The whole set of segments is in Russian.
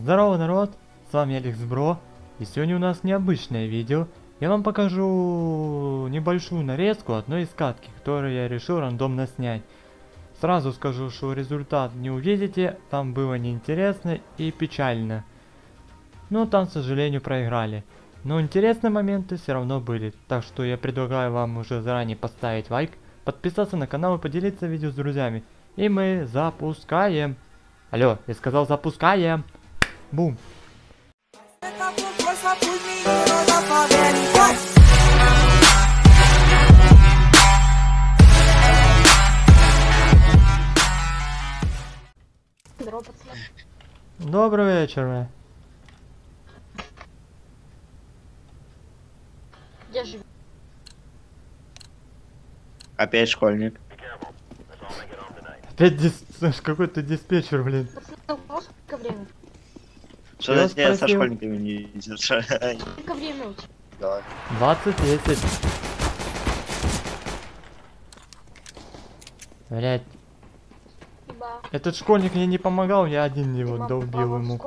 Здорово, народ, с вами Алексбро, и сегодня у нас необычное видео. Я вам покажу небольшую нарезку одной из катки, которую я решил рандомно снять. Сразу скажу, что результат не увидите, там было неинтересно и печально. Но там, к сожалению, проиграли. Но интересные моменты все равно были, так что я предлагаю вам уже заранее поставить лайк, подписаться на канал и поделиться видео с друзьями. И мы запускаем. Алло, я сказал запускаем. Бум. Добрый вечер. Я живу. Опять школьник. Опять какой-то диспетчер, блин. Что за тебя со школьниками не видит? Сколько времени у тебя? Давай. 20-10. Блять. Этот школьник мне не помогал, я один его долбил ему.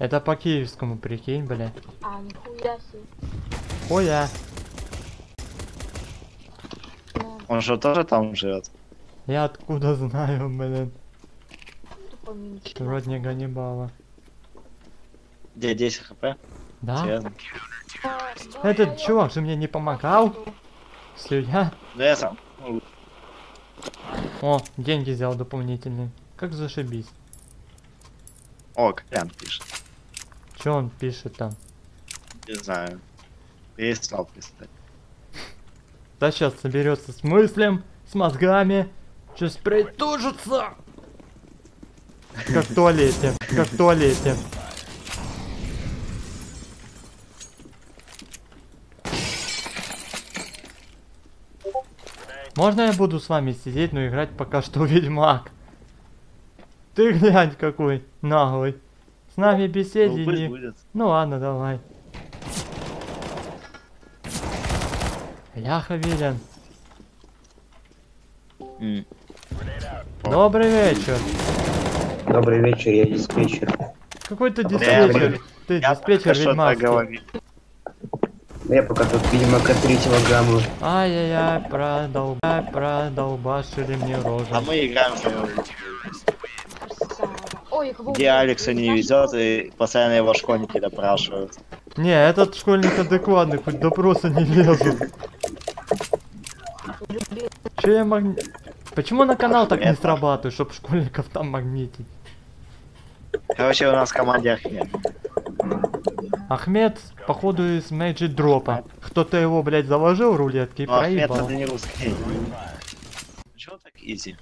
Это по киевскому, прикинь, блядь. А, нихуя себе. Хуя. Он же тоже там живет. Я откуда знаю, блин. Вроде не Ганнибала. Где 10 хп? Да. Серьезно? Этот чувак же мне не помогал. Слюня. Да я сам. О, деньги взял дополнительные. Как зашибись. О, Колян пишет. Че он пишет там? Не знаю. Перестал писать. Да сейчас соберется с мыслям, с мозгами. Сейчас притужится. Как в туалете. Как в туалете. Можно я буду с вами сидеть, но играть пока что Ведьмак? Ты глянь какой наглый. С нами беседи не... Ну ладно, давай. Ляха Вилен. Добрый вечер. Добрый вечер, я диспетчер. Какой ты диспетчер? Ты диспетчер ведьмакский. Я пока тут, видимо, к 3 килограмма. Ай-яй-яй, продолбашили мне рожу. А мы играем с ним. Где Алекса не везет, и постоянно его школьники допрашивают. Не, этот школьник адекватный, хоть допроса не лезут. Че я магнит... Почему на канал так не срабатывает, чтоб школьников там магнитить? Короче, у нас в команде Ахмед. Ахмед, походу, из Мэджи дропа. Кто-то его, блядь, заложил рулетки и проебал. Ахмед, это не русский. Чего так изи?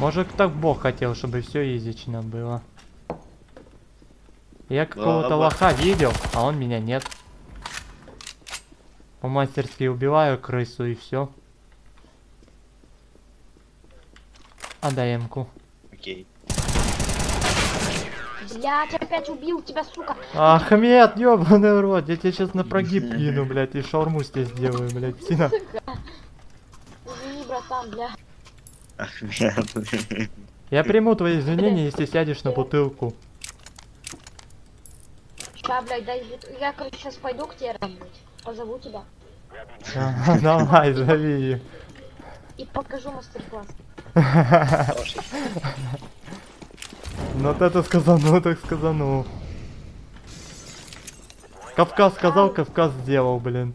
Может, так бог хотел, чтобы все изично было. Я какого-то лоха видел, а он меня нет. По-мастерски убиваю крысу и все. Отдай эмку. Окей. Блядь, опять убил тебя, сука. Ахмед, ёбаный рот, я тебя сейчас на прогиб кину, блядь, и шаурму с тебя сделаю, блядь, сина. Извини, братан, блядь. Ахмед. Я приму твои извинения, если сядешь на бутылку. Да, блядь, дай... Я, короче, сейчас пойду к тебе работать. Позову тебя. Давай, зови ее. И покажу мастер-класс. Ну вот это сказано, так сказано. Кавказ сказал, Кавказ сделал, блин.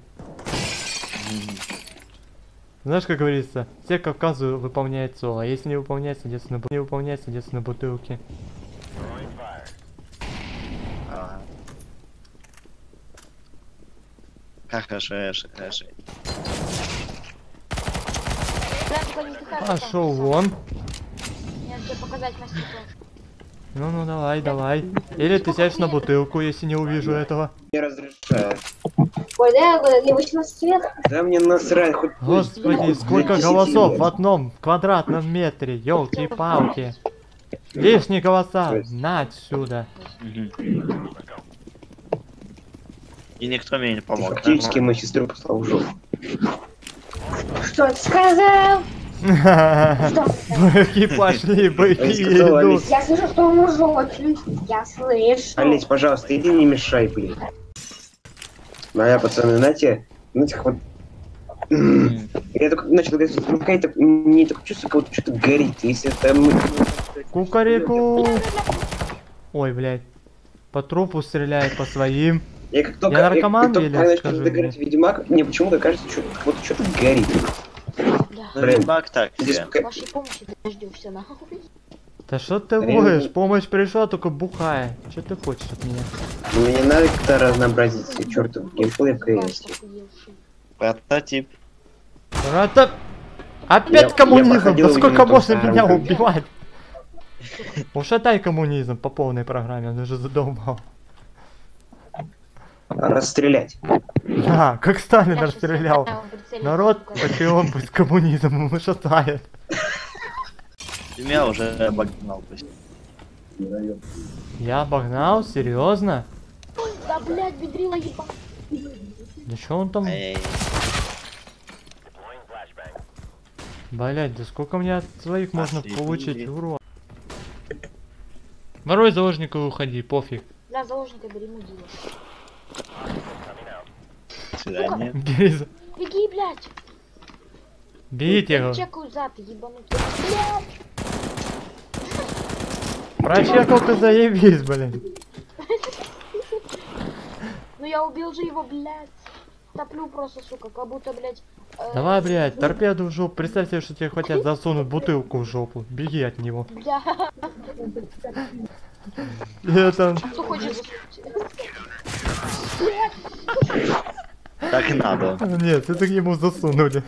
Знаешь, как говорится, все Кавказы выполняют соло. Если не выполняется, садятся на бутылке. Хорошо. Пошел вон. Ну давай. Или ты сядешь на бутылку, если не увижу этого. Не разрешаю. Ой, да, не вышло свет. Да мне насрать, хоть. Господи, сколько голосов в одном квадратном метре, елки-палки. Лишние голоса, на отсюда. И никто мне не помог. Фактически мою сестру послал в жопу. Что ты сказал? Быки пошли, быки идут. Я слышу, что он ржет. Я слышу. Олесь, пожалуйста, иди не мешай, блин. Ну а пацаны, знаете, вот... Я только начал говорить, какая-то... Мне такое чувство, как будто что-то горит. Если это... Кукареку! Ой, блядь. По трупу стреляет, по своим. Я как только... Я наркоман, или скажи мне? Ведьмак, мне почему-то кажется, что вот что-то горит. Да. Блин, Ведьмак так. Вашей помощи дождёшься, нахуй. Да что ты воешь? Помощь пришла, только бухая. Что ты хочешь от меня? Мне надо как-то разнообразить все чертов геймплей в КС. Прототип. Прототип. Опять коммунизм! Да сколько можно меня убивать? Ушатай коммунизм по полной программе, он уже задолбал. Расстрелять. А, как Сталин расстрелял. Народ, почему он будет коммунизмом шатает? Меня уже обогнал, почти. Я обогнал? Серьезно? Да, блядь, бедрила еба. Да что он там? Блядь, да сколько мне от своих можно получить урон? Ворой заложника и уходи, пофиг. Да, заложника берем и делаем. Свидание. Беги, блядь. Бейте его. Прочекал зад, ебанутый. Прочекал-то заебись, блин. Ну я убил же его, блядь. Топлю просто, сука, как будто, блядь. Давай, блядь, торпеду в жопу. Представь себе, что тебе хотят засунуть бутылку в жопу. Беги от него. Бля. Это... Кто хочет засунуть? Так и надо. Нет, это к нему засунули.